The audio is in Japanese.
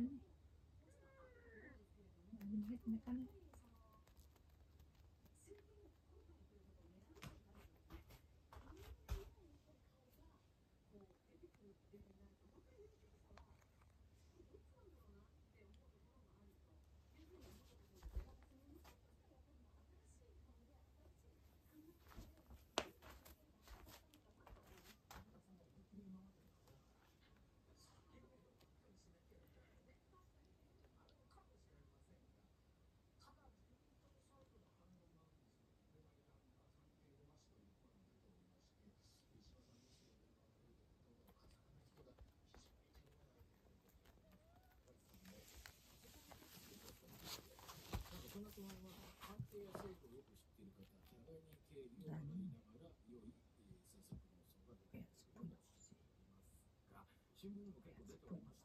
新聞の結構出ております。